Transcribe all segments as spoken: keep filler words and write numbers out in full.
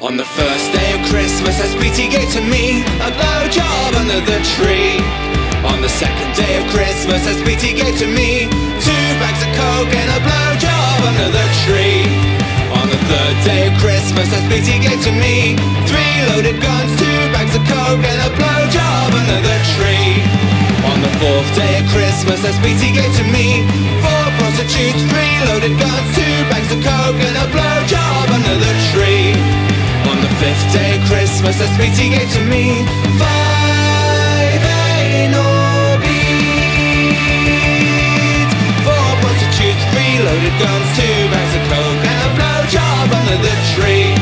On the first day of Christmas, as Pretty gave to me a blowjob under the tree. On the second day of Christmas, as Pretty gave to me two bags of coke and a blowjob under the tree. On the third day of Christmas, as Pretty gave to me three loaded guns, two bags of coke and a blowjob under the tree. On the fourth day of Christmas, as Pretty gave to me four prostitutes, three loaded guns, two bags of coke and a blowjob under the tree. Fifth day of Christmas, as Pretty gave to me five anal beads, four prostitutes, three loaded guns, two bags of coke and a blowjob under the tree.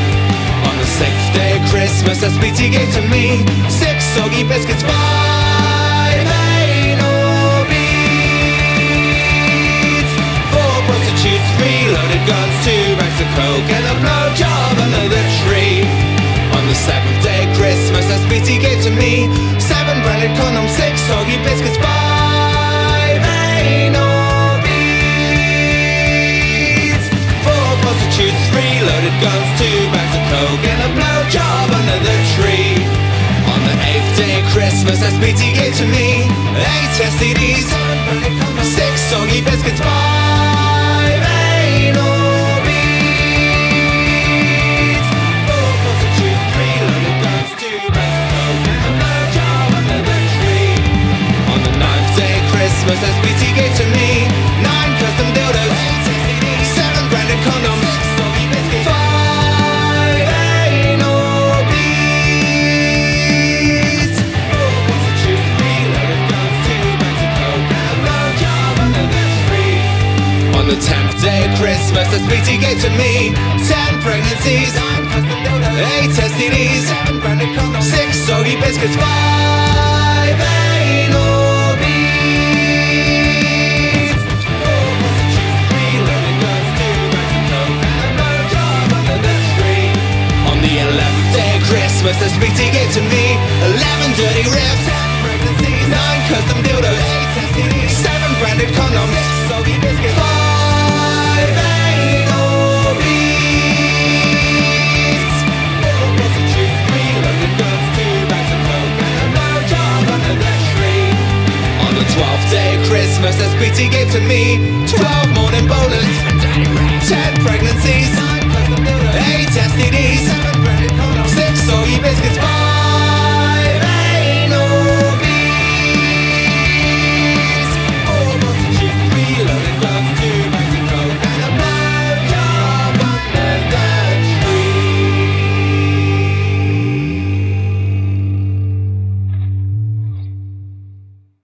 On the sixth day of Christmas, as Pretty gave to me six soggy biscuits, five anal beads, four prostitutes, three loaded guns, two bags of coke and a blowjob under the tree. On the seventh day of Christmas, as Pretty gave to me seven branded condoms, six soggy biscuits, five anal beads, four prostitutes, three loaded guns, two bags of coke and a blowjob under the tree. On the eighth day of Christmas, as Pretty gave to me eight S T Ds, six soggy biscuits, five anal beads, as Pretty gave to me nine custom dildos, seven branded condoms, five anal beads, four prostitutes, three loaded guns, two bags of coke and a blowjob under the tree. On the tenth day of Christmas, as Pretty gave to me ten pregnancies, eight S T Ds, six soggy biscuits, five anal. Christmas, as Pretty gave to me eleven dirty rips, nine custom dildos, seven branded condoms, five anal beads, four prostitutes, three loaded guns, two bags of coke and a blowjob under the tree. On the twelfth day of Christmas, as Pretty gave to me